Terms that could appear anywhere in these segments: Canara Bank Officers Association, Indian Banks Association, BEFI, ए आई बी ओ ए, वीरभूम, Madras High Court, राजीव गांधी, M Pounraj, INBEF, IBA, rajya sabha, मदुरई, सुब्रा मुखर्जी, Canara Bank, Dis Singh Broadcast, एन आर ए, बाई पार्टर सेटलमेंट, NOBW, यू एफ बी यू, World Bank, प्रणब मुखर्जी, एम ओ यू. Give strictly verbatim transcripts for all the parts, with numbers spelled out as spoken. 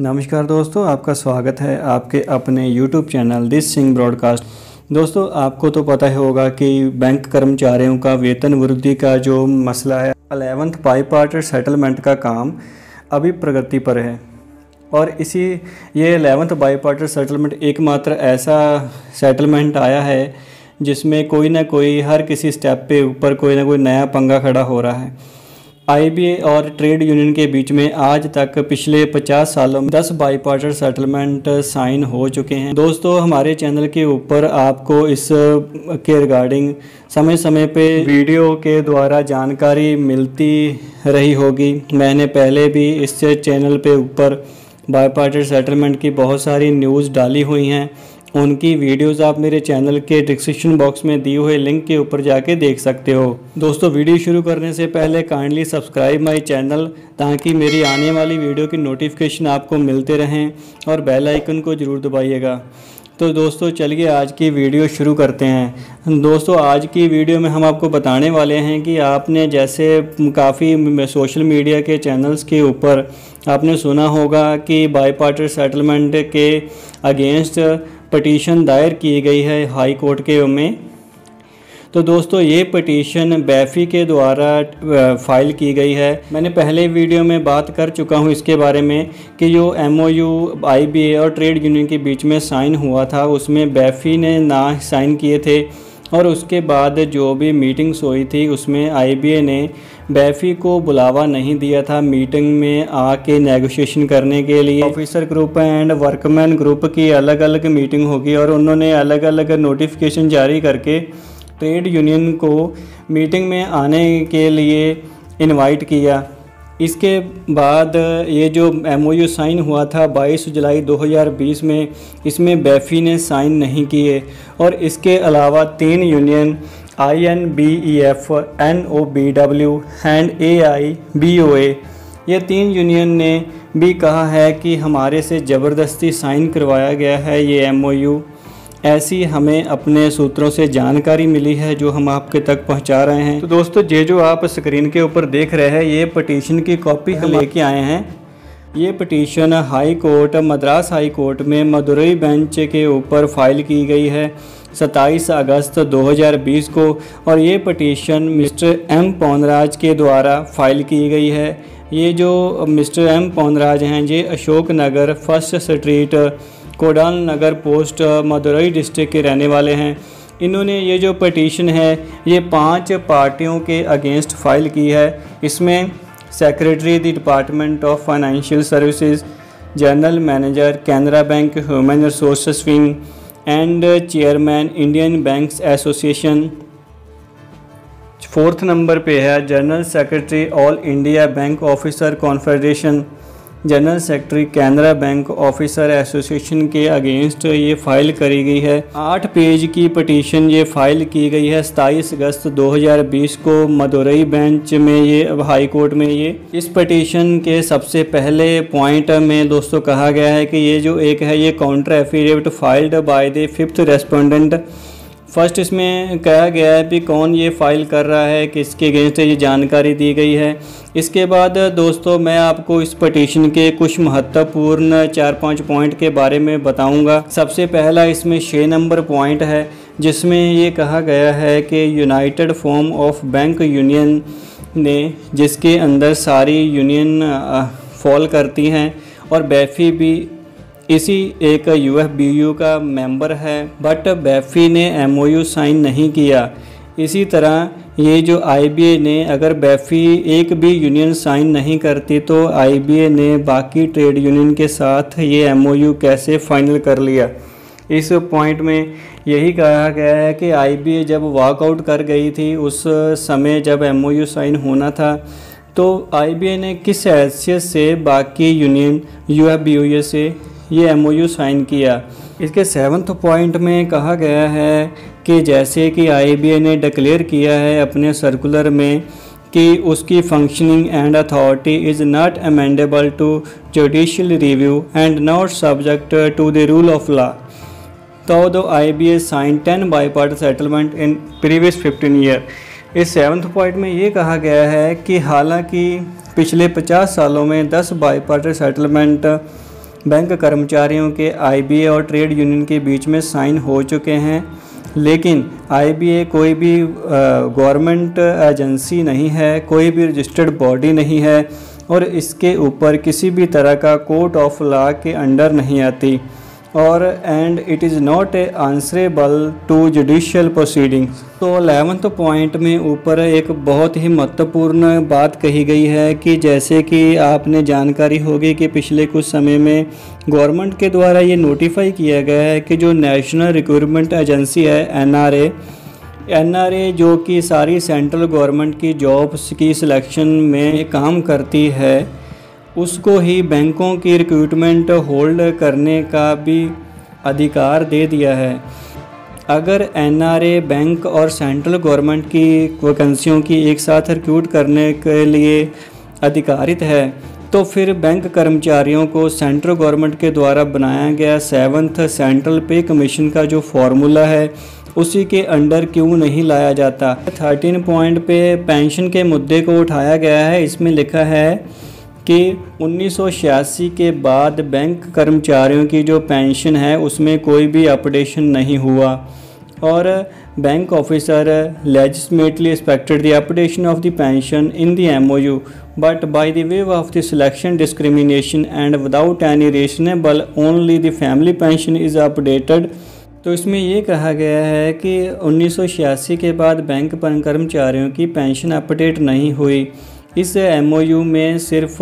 नमस्कार दोस्तों, आपका स्वागत है आपके अपने YouTube channel this Singh broadcast. दोस्तों, आपको तो पता ही होगा कि बैंक कर्मचारियों का वेतन वृद्धि का जो मसला है, अलेवंथ पाई पार्टर सेटलमेंट का काम अभी प्रगति पर है। और इसी ये अलेवंथ पाई पार्टर सेटलमेंट एकमात्र ऐसा सेटलमेंट आया है जिसमें कोई ना कोई हर किसी स्टेप पे ऊपर कोई ना कोई नया पंगा खड़ा हो रहा है। आई बी ए और ट्रेड यूनियन के बीच में आज तक पिछले पचास सालों में दस बाई पार्टर सेटलमेंट साइन हो चुके हैं। दोस्तों, हमारे चैनल के ऊपर आपको इस के रिगार्डिंग समय समय पे वीडियो के द्वारा जानकारी मिलती रही होगी। मैंने पहले भी इस चैनल पे ऊपर बाई पार्टर सेटलमेंट की बहुत सारी न्यूज़ डाली हुई हैं। उनकी वीडियोस आप मेरे चैनल के डिस्क्रिप्शन बॉक्स में दिए हुए लिंक के ऊपर जाके देख सकते हो। दोस्तों, वीडियो शुरू करने से पहले काइंडली सब्सक्राइब माय चैनल ताकि मेरी आने वाली वीडियो की नोटिफिकेशन आपको मिलते रहें और बेल आइकन को ज़रूर दबाइएगा। तो दोस्तों, चलिए आज की वीडियो शुरू करते हैं। दोस्तों, आज की वीडियो में हम आपको बताने वाले हैं कि आपने जैसे काफ़ी सोशल मीडिया के चैनल्स के ऊपर आपने सुना होगा कि बाई पार्टर सेटलमेंट के अगेंस्ट पटिशन दायर की गई है हाई कोर्ट के में। तो दोस्तों, ये पटिशन बेफी के द्वारा फाइल की गई है। मैंने पहले वीडियो में बात कर चुका हूँ इसके बारे में कि जो एम ओ यू I B A और ट्रेड यूनियन के बीच में साइन हुआ था उसमें बेफी ने ना साइन किए थे, और उसके बाद जो भी मीटिंग्स हुई थी उसमें आई बी ए ने बेफी को बुलावा नहीं दिया था मीटिंग में आके नेगोशिएशन करने के लिए। Officer group and workman group की अलग अलग मीटिंग होगी और उन्होंने अलग अलग नोटिफिकेशन जारी करके ट्रेड यूनियन को मीटिंग में आने के लिए इनवाइट किया। इसके बाद ये जो एमओयू साइन हुआ था बाईस जुलाई दो हज़ार बीस में, इसमें बेफी ने साइन नहीं किए। और इसके अलावा तीन union I N B E F, N O B W and ए आई बी ओ ए, ये तीन यूनियन ने भी कहा है कि हमारे से ज़बरदस्ती साइन करवाया गया है ये एमओयू। ऐसी हमें अपने सूत्रों से जानकारी मिली है जो हम आपके तक पहुंचा रहे हैं। तो दोस्तों, ये जो आप स्क्रीन के ऊपर देख रहे हैं ये पटिशन की कॉपी हम लेके आए हैं। ये petition high court Madras high court में मदुरई बेंच के ऊपर फाइल की गई है सत्ताईस अगस्त दो हज़ार बीस को, और ये पटिशन मिस्टर एम पौनराज के द्वारा फाइल की गई है। ये जो मिस्टर एम पौनराज हैं ये Ashok Nagar first street Kodal Nagar post मदुरई district के रहने वाले हैं। इन्होंने ये जो पटिशन है ये पांच पार्टियों के अगेंस्ट फाइल की है। इसमें secretary the department of financial services, general manager Canara bank human resource wing and chairman Indian banks association. Fourth number पे है general secretary all India bank officer confederation, general secretary Canara bank officer association के against ये file करी गई है। आठ page की petition ये फाइल की गई है सत्ताईस अगस्त दो हज़ार बीस को मदुरई बेंच में, ये हाई कोर्ट में। ये इस पटिशन के सबसे पहले पॉइंट में दोस्तों कहा गया है कि ये जो एक है ये counter affidavit filed by the fifth respondent. First इसमें कहा गया है कि कौन ये फाइल कर रहा है, किसके अगेंस्ट ये जानकारी दी गई है। इसके बाद दोस्तों मैं आपको इस पटिशन के कुछ महत्वपूर्ण चार पांच पॉइंट के बारे में बताऊंगा। सबसे पहला इसमें छः नंबर पॉइंट है जिसमें ये कहा गया है कि united form of bank union ने, जिसके अंदर सारी यूनियन फॉल करती हैं, और बेफी भी इसी एक यू एफ बी यू का मेंबर है, बट बेफी ने एमओयू साइन नहीं किया। इसी तरह ये जो आई बी ए ने, अगर बेफी एक भी यूनियन साइन नहीं करती तो आई बी ए ने बाकी ट्रेड यूनियन के साथ ये एमओयू कैसे फाइनल कर लिया। इस पॉइंट में यही कहा गया है कि आई बी ए जब वॉकआउट कर गई थी उस समय जब एमओयू साइन होना था तो आई बी ए ने किस हैसियत से बाकी union यू एफ बी यू से ये एमओयू साइन किया। इसके सेवन्थ पॉइंट में कहा गया है कि जैसे कि आई बी ए ने डिक्लेयर किया है अपने सर्कुलर में कि उसकी functioning and authority is not amendable to judicial review and not subject to the rule of law. तो दो I B A sign ten bipartite settlement in previous fifteen year. इस seventh point में ये कहा गया है कि हालांकि पिछले पचास सालों में दस बाई पार्ट सेटलमेंट बैंक कर्मचारियों के आई बी ए और ट्रेड यूनियन के बीच में साइन हो चुके हैं। लेकिन आई बी ए कोई भी गवर्नमेंट एजेंसी नहीं है, कोई भी रजिस्टर्ड बॉडी नहीं है और इसके ऊपर किसी भी तरह का कोर्ट ऑफ लॉ के अंडर नहीं आती और and it is not a answerable to judicial proceedings. तो अलेवंथ पॉइंट में ऊपर एक बहुत ही महत्वपूर्ण बात कही गई है कि जैसे कि आपने जानकारी होगी कि पिछले कुछ समय में गवर्नमेंट के द्वारा ये नोटिफाई किया गया है कि जो नेशनल रिक्रूटमेंट एजेंसी है एन आर ए एन आर ए जो कि सारी सेंट्रल गवर्नमेंट की जॉब्स की सिलेक्शन में काम करती है, उसको ही बैंकों की रिक्रूटमेंट होल्ड करने का भी अधिकार दे दिया है। अगर एन आर ए बैंक और सेंट्रल गवर्नमेंट की वैकेंसियों की एक साथ रिक्रूट करने के लिए अधिकारित है, तो फिर बैंक कर्मचारियों को सेंट्रल गवर्नमेंट के द्वारा बनाया गया सेवंथ सेंट्रल पे कमीशन का जो फार्मूला है उसी के अंडर क्यों नहीं लाया जाता। थर्टीन पॉइंट पे पेंशन के मुद्दे को उठाया गया है। इसमें लिखा है कि उन्नीस सौ छियासी के बाद बैंक कर्मचारियों की जो पेंशन है उसमें कोई भी अपडेशन नहीं हुआ और bank officer legitimately expected the updation of the pension in the एम ओ यू but by the way of the selection discrimination and without any reasonable only the family pension is updated. तो इसमें यह कहा गया है कि उन्नीस सौ छियासी के बाद बैंक कर्मचारियों की पेंशन अपडेट नहीं हुई। इस एम ओ यू में सिर्फ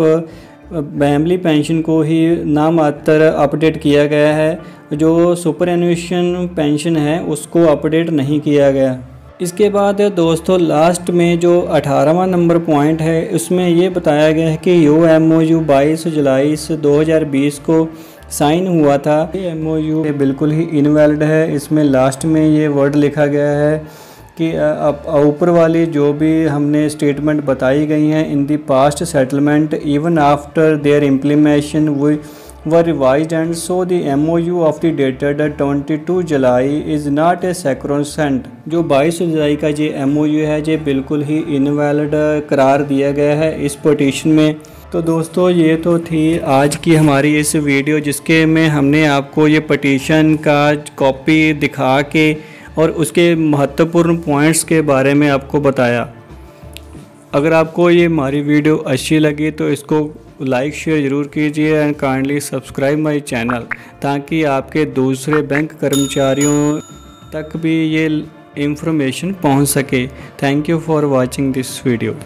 फैमिली पेंशन को ही नामात्र अपडेट किया गया है, जो सुपर एनुएशन पेंशन है उसको अपडेट नहीं किया गया। इसके बाद दोस्तों लास्ट में जो अठारहवां नंबर पॉइंट है उसमें ये बताया गया है कि यो एम ओ यू बाईस जुलाई दो हज़ार बीस को साइन हुआ था। ये एम ओ यू बिल्कुल ही इनवैलिड है। इसमें लास्ट में ये वर्ड लिखा गया है कि ऊपर वाली जो भी हमने स्टेटमेंट बताई गई हैं in the past settlement even after their implementation we were revise and so the एम ओ यू of the dated twenty two July is not a sacrosanct. जो बाईस जुलाई का ये एम ओ यू है ये बिल्कुल ही इनवैलिड करार दिया गया है इस पटिशन में। तो दोस्तों ये तो थी आज की हमारी इस वीडियो जिसके में हमने आपको ये पटिशन का कॉपी दिखा के और उसके महत्वपूर्ण पॉइंट्स के बारे में आपको बताया। अगर आपको ये हमारी वीडियो अच्छी लगी तो इसको लाइक शेयर ज़रूर कीजिए and kindly subscribe my channel ताकि आपके दूसरे बैंक कर्मचारियों तक भी ये इंफॉर्मेशन पहुंच सके। Thank you for watching this video.